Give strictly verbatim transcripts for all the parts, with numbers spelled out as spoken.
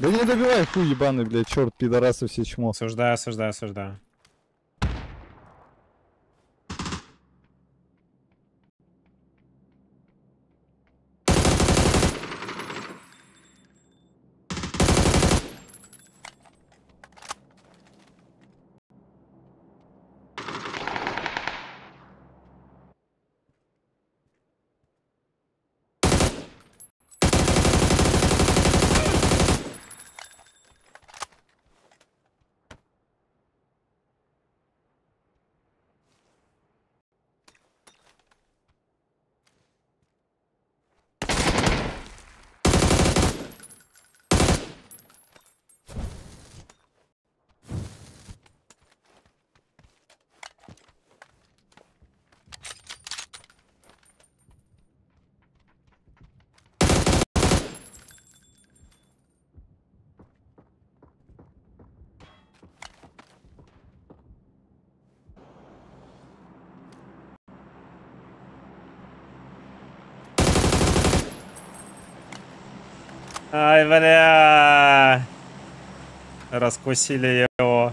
Да не добивай, хуй ебаный, блядь, черт, пидорасы все чмо. Осуждаю, осуждаю, осуждаю. Ай, бля! Раскусили его.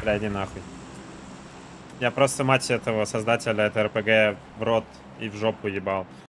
Бля, иди нахуй. Я просто мать этого создателя этой эр пэ гэ в рот и в жопу ебал.